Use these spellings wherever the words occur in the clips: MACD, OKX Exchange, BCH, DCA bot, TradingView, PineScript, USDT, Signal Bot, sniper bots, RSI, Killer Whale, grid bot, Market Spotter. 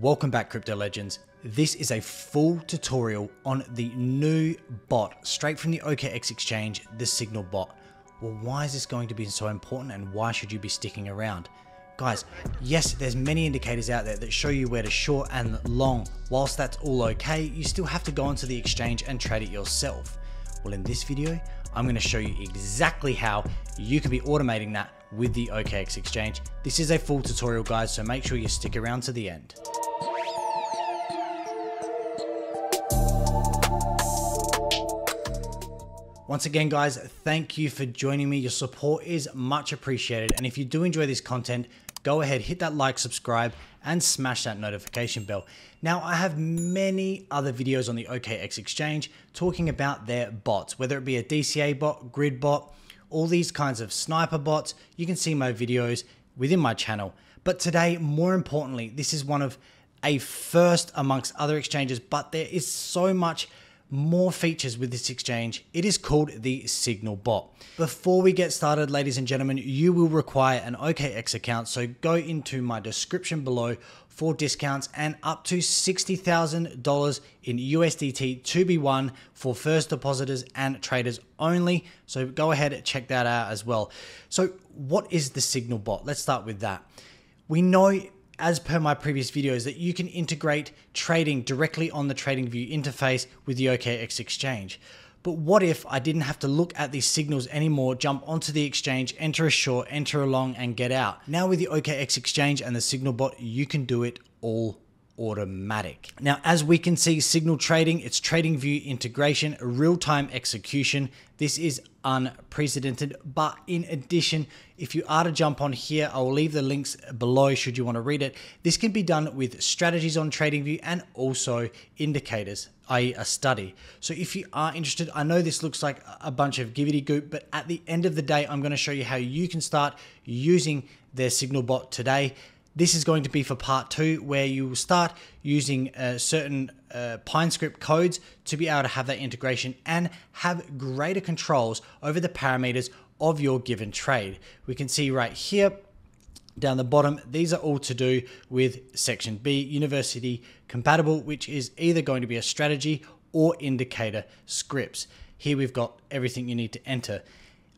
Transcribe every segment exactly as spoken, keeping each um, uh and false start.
Welcome back, crypto legends. This is a full tutorial on the new bot straight from the O K X Exchange, the Signal bot. Well, why is this going to be so important and why should you be sticking around? Guys, yes, there's many indicators out there that show you where to short and long. Whilst that's all okay, you still have to go onto the exchange and trade it yourself. Well, in this video, I'm going to show you exactly how you can be automating that with the O K X Exchange. This is a full tutorial, guys, so make sure you stick around to the end. Once again, guys, thank you for joining me. Your support is much appreciated. And if you do enjoy this content, go ahead, hit that like, subscribe, and smash that notification bell. Now, I have many other videos on the O K X Exchange talking about their bots, whether it be a D C A bot, grid bot, all these kinds of sniper bots. You can see my videos within my channel. But today, more importantly, this is one of a first amongst other exchanges, but there is so much more features with this exchange. It is called the Signal Bot. Before we get started, ladies and gentlemen, you will require an O K X account. So go into my description below for discounts and up to sixty thousand dollars in U S D T to be won for first depositors and traders only. So go ahead and check that out as well. So what is the Signal Bot? Let's start with that. We know, as per my previous videos, that you can integrate trading directly on the TradingView interface with the O K X Exchange. But what if I didn't have to look at these signals anymore, jump onto the exchange, enter a short, enter a long, and get out? Now with the O K X Exchange and the Signal Bot, you can do it all automatic. Now, as we can see, signal trading, it's TradingView integration, real-time execution. This is unprecedented, but in addition, if you are to jump on here, I'll leave the links below should you want to read it. This can be done with strategies on TradingView and also indicators, that is a study. So if you are interested, I know this looks like a bunch of gibbity goop, but at the end of the day, I'm going to show you how you can start using their Signal Bot today. This is going to be for part two, where you will start using uh, certain uh, PineScript codes to be able to have that integration and have greater controls over the parameters of your given trade. We can see right here down the bottom, these are all to do with section B, university compatible, which is either going to be a strategy or indicator scripts. Here we've got everything you need to enter.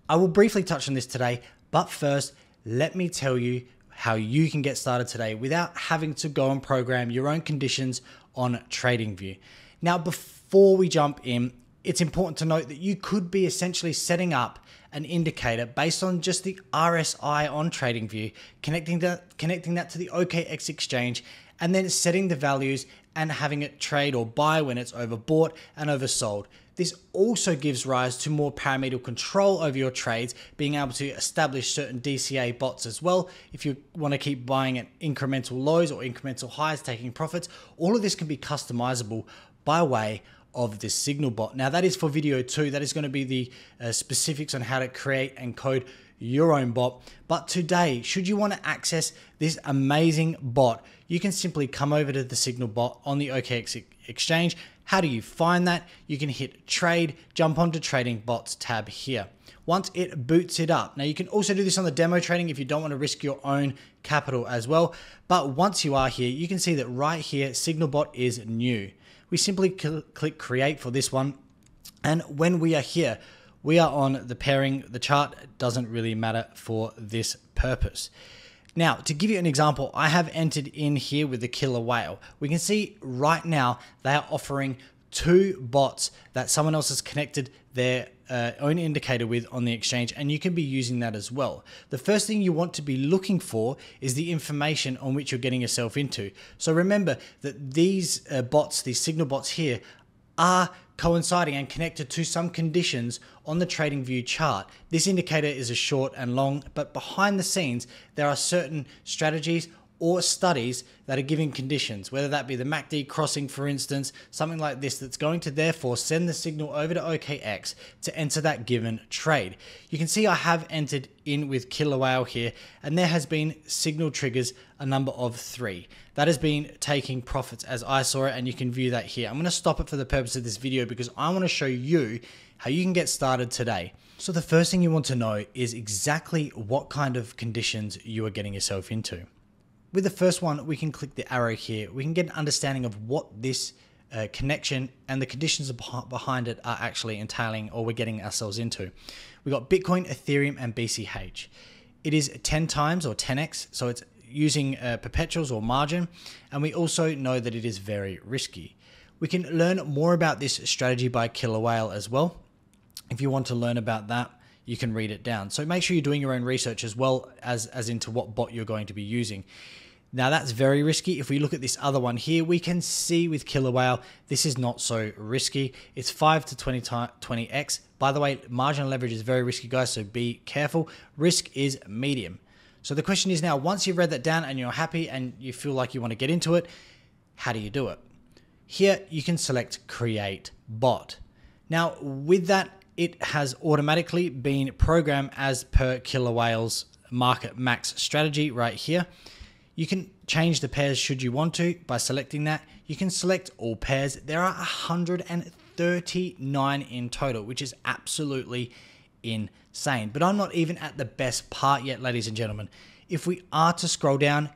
I will briefly touch on this today, but first, let me tell you how you can get started today without having to go and program your own conditions on TradingView. Now, before we jump in, it's important to note that you could be essentially setting up an indicator based on just the R S I on TradingView, connecting that, connecting that to the O K X Exchange, and then setting the values and having it trade or buy when it's overbought and oversold. This also gives rise to more parameter control over your trades, being able to establish certain D C A bots as well. If you want to keep buying at incremental lows or incremental highs, taking profits, all of this can be customizable by way of this Signal Bot. Now that is for video two, that is going to be the uh, specifics on how to create and code your own bot. But today, should you want to access this amazing bot, you can simply come over to the Signal Bot on the O K X Exchange. How do you find that? You can hit trade, jump onto trading bots tab here. Once it boots it up. Now you can also do this on the demo trading if you don't want to risk your own capital as well. But once you are here, you can see that right here, Signal Bot is new. We simply cl- click create for this one. And when we are here, we are on the pairing. The chart doesn't really matter for this purpose. Now, to give you an example, I have entered in here with the Killer Whale. We can see right now they are offering two bots that someone else has connected their uh, own indicator with on the exchange, and you can be using that as well. The first thing you want to be looking for is the information on which you're getting yourself into. So remember that these uh, bots, these signal bots here, are coinciding and connected to some conditions on the TradingView chart. This indicator is a short and long, but behind the scenes, there are certain strategies or studies that are giving conditions, whether that be the M A C D crossing, for instance, something like this, that's going to therefore send the signal over to O K X to enter that given trade. You can see I have entered in with Killer Whale here, and there has been signal triggers, a number of three. That has been taking profits as I saw it, and you can view that here. I'm gonna stop it for the purpose of this video because I wanna show you how you can get started today. So the first thing you want to know is exactly what kind of conditions you are getting yourself into. With the first one, we can click the arrow here. We can get an understanding of what this uh, connection and the conditions behind it are actually entailing, or we're getting ourselves into. We've got Bitcoin, Ethereum, and B C H. It is ten times or ten X, so it's using uh, perpetuals or margin, and we also know that it is very risky. We can learn more about this strategy by Killer Whale as well. If you want to learn about that, you can read it down. So make sure you're doing your own research as well as, as into what bot you're going to be using. Now that's very risky. If we look at this other one here, we can see with Killer Whale, this is not so risky. It's five to twenty X. By the way, marginal leverage is very risky, guys, so be careful. Risk is medium. So the question is now, once you've read that down and you're happy and you feel like you want to get into it, how do you do it? Here you can select Create Bot. Now with that, it has automatically been programmed as per Killer Whale's market max strategy right here. You can change the pairs should you want to by selecting that. You can select all pairs. There are one hundred thirty-nine in total, which is absolutely insane. But I'm not even at the best part yet, ladies and gentlemen. If we are to scroll down,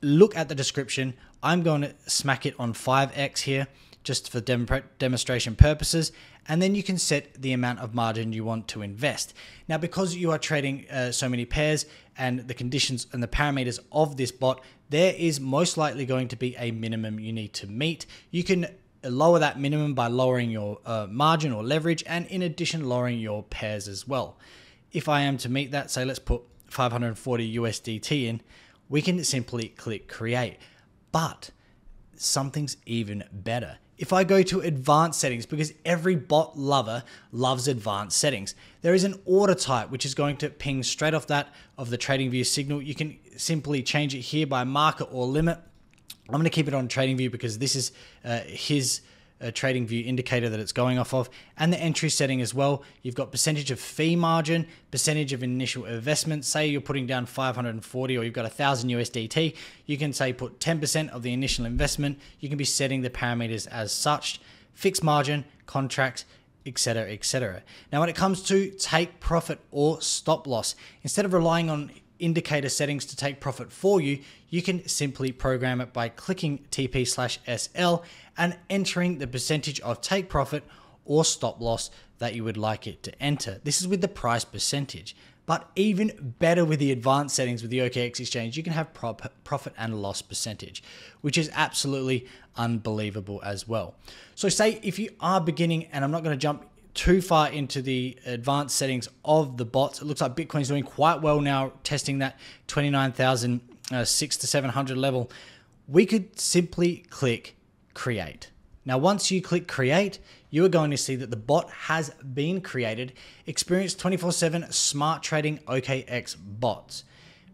look at the description. I'm going to smack it on five X here, just for dem demonstration purposes, and then you can set the amount of margin you want to invest. Now, because you are trading uh, so many pairs and the conditions and the parameters of this bot, there is most likely going to be a minimum you need to meet. You can lower that minimum by lowering your uh, margin or leverage, and in addition, lowering your pairs as well. If I am to meet that, say let's put five hundred forty U S D T in, we can simply click Create. But something's even better. If I go to advanced settings, because every bot lover loves advanced settings, there is an order type, which is going to ping straight off that of the TradingView signal. You can simply change it here by market or limit. I'm going to keep it on TradingView because this is uh, his uh, TradingView indicator that it's going off of. And the entry setting as well. You've got percentage of fee margin, percentage of initial investment. Say you're putting down five hundred forty or you've got one thousand U S D T. You can say put ten percent of the initial investment. You can be setting the parameters as such. Fixed margin, contracts, et cetera, et cetera. Now when it comes to take profit or stop loss, instead of relying on indicator settings to take profit for you, you can simply program it by clicking T P slash S L and entering the percentage of take profit or stop loss that you would like it to enter. This is with the price percentage, but even better with the advanced settings with the O K X Exchange, you can have prop, profit and loss percentage, which is absolutely unbelievable as well. So say if you are beginning, and I'm not going to jump too far into the advanced settings of the bots. It looks like Bitcoin's doing quite well now, testing that twenty-nine thousand uh, six to seven hundred level. We could simply click Create. Now, once you click Create, you are going to see that the bot has been created. Experience twenty-four seven smart trading O K X bots.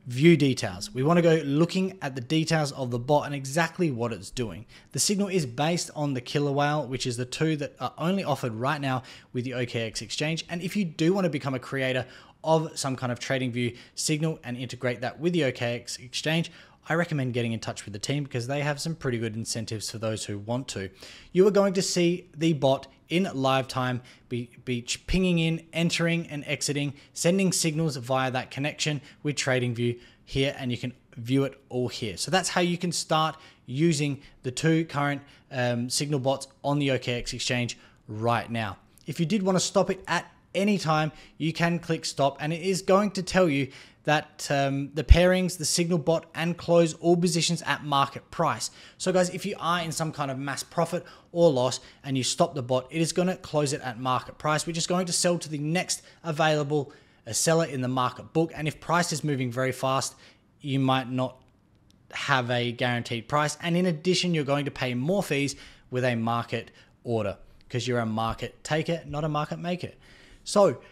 View details. We want to go looking at the details of the bot and exactly what it's doing. The signal is based on the Killer Whale, which is the two that are only offered right now with the O K X Exchange. And if you do want to become a creator of some kind of TradingView signal and integrate that with the O K X Exchange, I recommend getting in touch with the team because they have some pretty good incentives for those who want to. You are going to see the bot in live time be, be pinging in, entering and exiting, sending signals via that connection with TradingView here, and you can view it all here. So that's how you can start using the two current um, signal bots on the O K X Exchange right now. If you did want to stop it at any time, you can click stop, and it is going to tell you that um, the pairings, the signal bot, and close all positions at market price. So guys, if you are in some kind of mass profit or loss and you stop the bot, it is going to close it at market price, which is going to sell to the next available uh, seller in the market book. And if price is moving very fast, you might not have a guaranteed price. And in addition, you're going to pay more fees with a market order because you're a market taker, not a market maker. So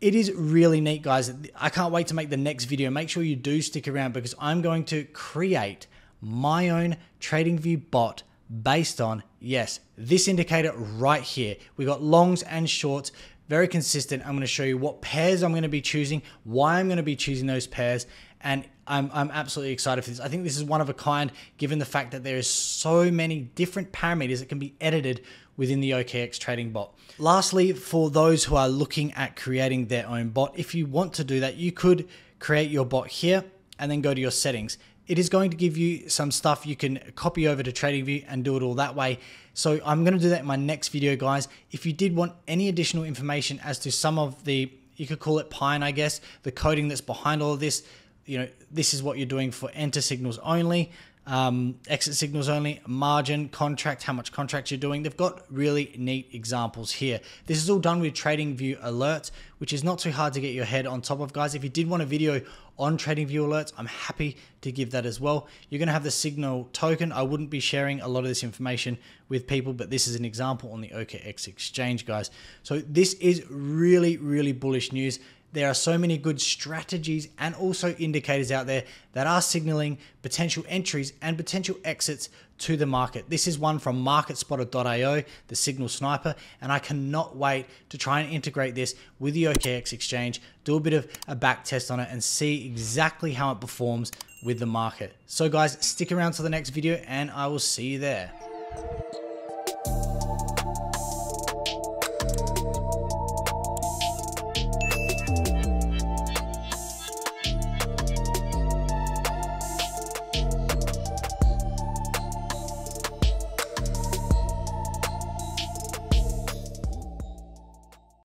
it is really neat, guys. I can't wait to make the next video. Make sure you do stick around because I'm going to create my own TradingView bot based on, yes, this indicator right here. We got longs and shorts, very consistent. I'm going to show you what pairs I'm going to be choosing, why I'm going to be choosing those pairs. And I'm, I'm absolutely excited for this. I think this is one of a kind, given the fact that there is so many different parameters that can be edited within the O K X trading bot. Lastly, for those who are looking at creating their own bot, if you want to do that, you could create your bot here and then go to your settings. it is going to give you some stuff you can copy over to TradingView and do it all that way. So I'm going to do that in my next video, guys. If you did want any additional information as to some of the, you could call it Pine, I guess, the coding that's behind all of this, you know, this is what you're doing for enter signals only, um, exit signals only, margin, contract, how much contracts you're doing. They've got really neat examples here. This is all done with TradingView alerts, which is not too hard to get your head on top of, guys. If you did want a video on TradingView alerts, I'm happy to give that as well. You're going to have the Signal token. I wouldn't be sharing a lot of this information with people, but this is an example on the O K X Exchange, guys. So this is really, really bullish news. There are so many good strategies and also indicators out there that are signaling potential entries and potential exits to the market. This is one from marketspotter dot i o, the Signal Sniper, and I cannot wait to try and integrate this with the O K X Exchange, do a bit of a back test on it and see exactly how it performs with the market. So guys, stick around to the next video and I will see you there.